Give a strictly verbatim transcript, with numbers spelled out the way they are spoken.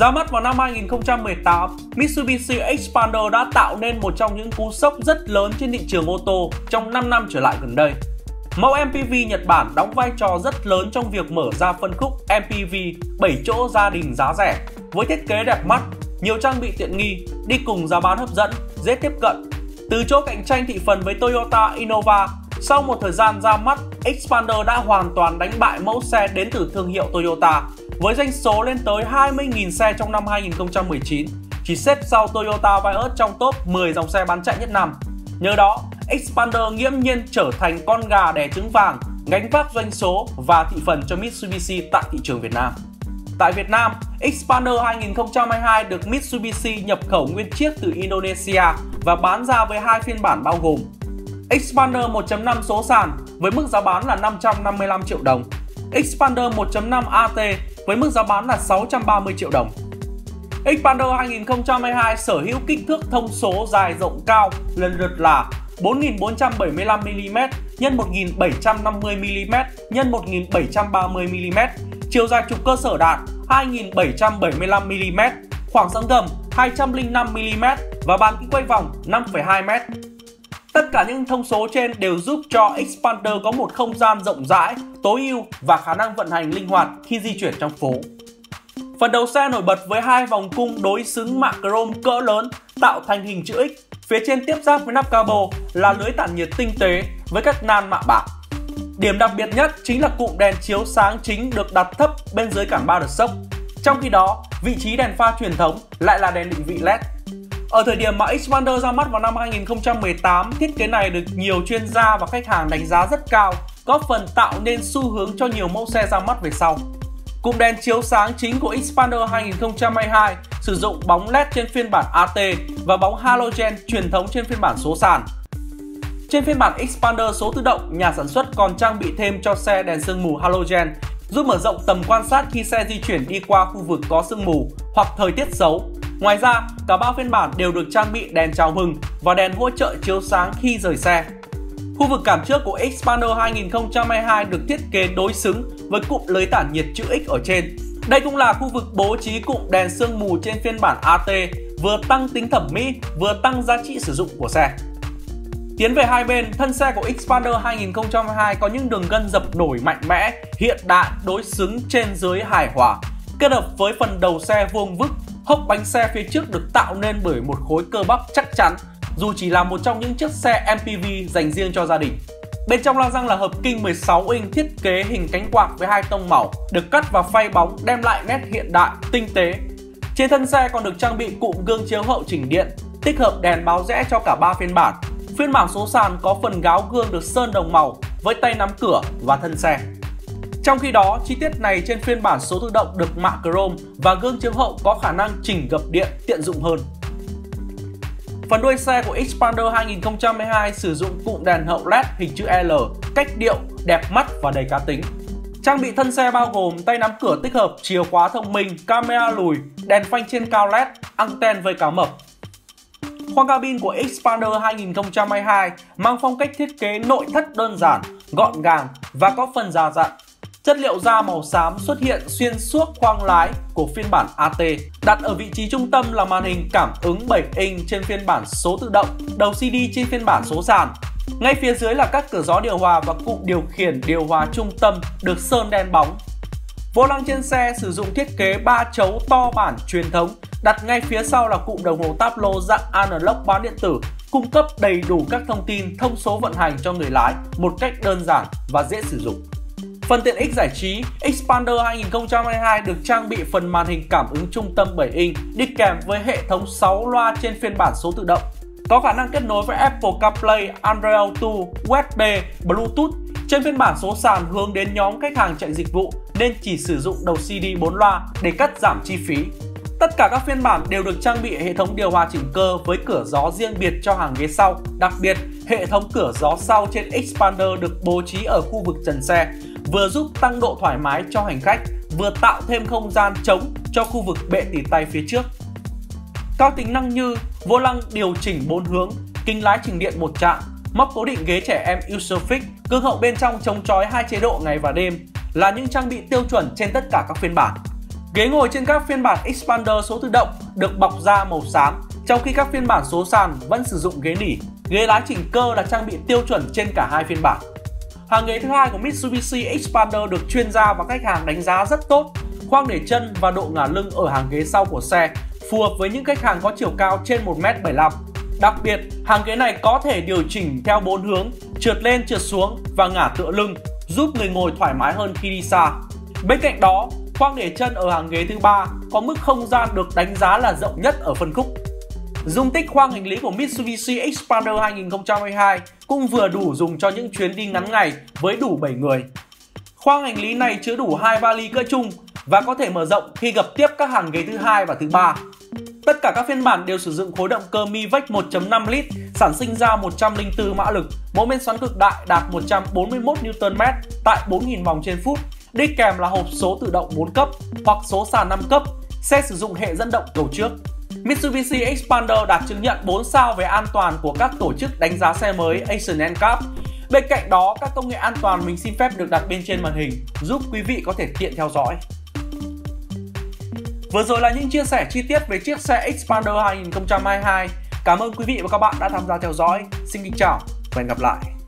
Ra mắt vào năm hai nghìn không trăm mười tám, Mitsubishi Xpander đã tạo nên một trong những cú sốc rất lớn trên thị trường ô tô trong năm năm trở lại gần đây. Mẫu em pê vê Nhật Bản đóng vai trò rất lớn trong việc mở ra phân khúc em pê vê bảy chỗ gia đình giá rẻ với thiết kế đẹp mắt, nhiều trang bị tiện nghi, đi cùng giá bán hấp dẫn, dễ tiếp cận. Từ chỗ cạnh tranh thị phần với Toyota Innova, sau một thời gian ra mắt, Xpander đã hoàn toàn đánh bại mẫu xe đến từ thương hiệu Toyota với doanh số lên tới hai mươi nghìn xe trong năm hai nghìn không trăm mười chín, chỉ xếp sau Toyota Vios trong top mười dòng xe bán chạy nhất năm. Nhờ đó, Xpander nghiễm nhiên trở thành con gà đẻ trứng vàng, gánh vác doanh số và thị phần cho Mitsubishi tại thị trường Việt Nam. Tại Việt Nam, Xpander hai nghìn không trăm hai mươi hai được Mitsubishi nhập khẩu nguyên chiếc từ Indonesia và bán ra với hai phiên bản bao gồm Xpander một chấm năm số sàn với mức giá bán là năm trăm năm mươi lăm triệu đồng, Xpander một chấm năm a tê với mức giá bán là sáu trăm ba mươi triệu đồng. Xpander hai nghìn không trăm hai mươi hai sở hữu kích thước thông số dài rộng cao lần lượt là bốn nghìn bốn trăm bảy mươi lăm mi li mét x một nghìn bảy trăm năm mươi mi li mét x một nghìn bảy trăm ba mươi mi li mét, chiều dài trục cơ sở đạt hai nghìn bảy trăm bảy mươi lăm mi li mét, khoảng sáng gầm hai trăm linh năm mi li mét và bán kính quay vòng năm phẩy hai mét. Tất cả những thông số trên đều giúp cho Xpander có một không gian rộng rãi, tối ưu và khả năng vận hành linh hoạt khi di chuyển trong phố. Phần đầu xe nổi bật với hai vòng cung đối xứng mạ chrome cỡ lớn tạo thành hình chữ X, phía trên tiếp giáp với nắp cabo là lưới tản nhiệt tinh tế với các nan mạ bạc. Điểm đặc biệt nhất chính là cụm đèn chiếu sáng chính được đặt thấp bên dưới cản ba đợt sốc. Trong khi đó, vị trí đèn pha truyền thống lại là đèn định vị led. Ở thời điểm mà Xpander ra mắt vào năm hai nghìn không trăm mười tám, thiết kế này được nhiều chuyên gia và khách hàng đánh giá rất cao, góp phần tạo nên xu hướng cho nhiều mẫu xe ra mắt về sau. Cụm đèn chiếu sáng chính của Xpander hai nghìn không trăm hai mươi hai sử dụng bóng led trên phiên bản a tê và bóng halogen truyền thống trên phiên bản số sàn. Trên phiên bản Xpander số tự động, nhà sản xuất còn trang bị thêm cho xe đèn sương mù halogen, giúp mở rộng tầm quan sát khi xe di chuyển đi qua khu vực có sương mù hoặc thời tiết xấu. Ngoài ra, cả ba phiên bản đều được trang bị đèn chào mừng và đèn hỗ trợ chiếu sáng khi rời xe. Khu vực cản trước của Xpander hai nghìn không trăm hai mươi hai được thiết kế đối xứng với cụm lưới tản nhiệt chữ X ở trên. Đây cũng là khu vực bố trí cụm đèn sương mù trên phiên bản a tê, vừa tăng tính thẩm mỹ, vừa tăng giá trị sử dụng của xe. Tiến về hai bên, thân xe của Xpander hai nghìn không trăm hai mươi hai có những đường gân dập nổi mạnh mẽ, hiện đại, đối xứng trên dưới hài hòa. Kết hợp với phần đầu xe vuông vức, hốc bánh xe phía trước được tạo nên bởi một khối cơ bắp chắc chắn, dù chỉ là một trong những chiếc xe em pê vê dành riêng cho gia đình. Bên trong la răng là hợp kim mười sáu inch thiết kế hình cánh quạt với hai tông màu, được cắt và phay bóng đem lại nét hiện đại, tinh tế. Trên thân xe còn được trang bị cụm gương chiếu hậu chỉnh điện, tích hợp đèn báo rẽ cho cả ba phiên bản. Phiên bản số sàn có phần gáo gương được sơn đồng màu với tay nắm cửa và thân xe. Trong khi đó, chi tiết này trên phiên bản số tự động được mạ chrome và gương chiếu hậu có khả năng chỉnh gập điện tiện dụng hơn. Phần đuôi xe của Xpander hai nghìn không trăm hai mươi hai sử dụng cụm đèn hậu led hình chữ L, cách điệu, đẹp mắt và đầy cá tính. Trang bị thân xe bao gồm tay nắm cửa tích hợp, chìa khóa thông minh, camera lùi, đèn phanh trên cao led, anten với cá mập. Khoang cabin của Xpander hai nghìn không trăm hai mươi hai mang phong cách thiết kế nội thất đơn giản, gọn gàng và có phần già dặn. Chất liệu da màu xám xuất hiện xuyên suốt khoang lái của phiên bản a tê. Đặt ở vị trí trung tâm là màn hình cảm ứng bảy inch trên phiên bản số tự động, đầu xê đê trên phiên bản số sàn. Ngay phía dưới là các cửa gió điều hòa và cụm điều khiển điều hòa trung tâm được sơn đen bóng. Vô lăng trên xe sử dụng thiết kế ba chấu to bản truyền thống, đặt ngay phía sau là cụm đồng hồ táp lô dạng analog bán điện tử, cung cấp đầy đủ các thông tin thông số vận hành cho người lái một cách đơn giản và dễ sử dụng. Phần tiện ích giải trí, Xpander hai nghìn không trăm hai mươi hai được trang bị phần màn hình cảm ứng trung tâm bảy inch đi kèm với hệ thống sáu loa trên phiên bản số tự động. Có khả năng kết nối với Apple CarPlay, Android Auto, u ét bê, Bluetooth. Trên phiên bản số sàn hướng đến nhóm khách hàng chạy dịch vụ nên chỉ sử dụng đầu xê đê bốn loa để cắt giảm chi phí. Tất cả các phiên bản đều được trang bị hệ thống điều hòa chỉnh cơ với cửa gió riêng biệt cho hàng ghế sau. Đặc biệt, hệ thống cửa gió sau trên Xpander được bố trí ở khu vực trần xe, vừa giúp tăng độ thoải mái cho hành khách, vừa tạo thêm không gian trống cho khu vực bệ tỉ tay phía trước. Các tính năng như vô lăng điều chỉnh bốn hướng, kính lái chỉnh điện một chạm, móc cố định ghế trẻ em i sô phích, gương hậu bên trong chống chói hai chế độ ngày và đêm là những trang bị tiêu chuẩn trên tất cả các phiên bản. Ghế ngồi trên các phiên bản Xpander số tự động được bọc da màu xám, trong khi các phiên bản số sàn vẫn sử dụng ghế nỉ. Ghế lái chỉnh cơ là trang bị tiêu chuẩn trên cả hai phiên bản. Hàng ghế thứ hai của Mitsubishi Xpander được chuyên gia và khách hàng đánh giá rất tốt. Khoang để chân và độ ngả lưng ở hàng ghế sau của xe phù hợp với những khách hàng có chiều cao trên một mét bảy mươi lăm. Đặc biệt, hàng ghế này có thể điều chỉnh theo bốn hướng, trượt lên, trượt xuống và ngả tựa lưng, giúp người ngồi thoải mái hơn khi đi xa. Bên cạnh đó, khoang để chân ở hàng ghế thứ ba có mức không gian được đánh giá là rộng nhất ở phân khúc. Dung tích khoang hành lý của Mitsubishi Xpander hai nghìn không trăm hai mươi hai cũng vừa đủ dùng cho những chuyến đi ngắn ngày với đủ bảy người. Khoang hành lý này chứa đủ hai vali cỡ trung và có thể mở rộng khi gập tiếp các hàng ghế thứ hai và thứ ba. Tất cả các phiên bản đều sử dụng khối động cơ mi vách một chấm năm lít, sản sinh ra một trăm lẻ bốn mã lực, mỗi bên xoắn cực đại đạt một trăm bốn mươi mốt Newton mét tại bốn nghìn vòng trên phút, đi kèm là hộp số tự động bốn cấp hoặc số sàn năm cấp, xe sử dụng hệ dẫn động cầu trước. Mitsubishi Xpander đạt chứng nhận bốn sao về an toàn của các tổ chức đánh giá xe mới ASEAN en cáp. Bên cạnh đó, các công nghệ an toàn mình xin phép được đặt bên trên màn hình, giúp quý vị có thể tiện theo dõi. Vừa rồi là những chia sẻ chi tiết về chiếc xe Xpander hai nghìn không trăm hai mươi hai. Cảm ơn quý vị và các bạn đã tham gia theo dõi. Xin kính chào và hẹn gặp lại!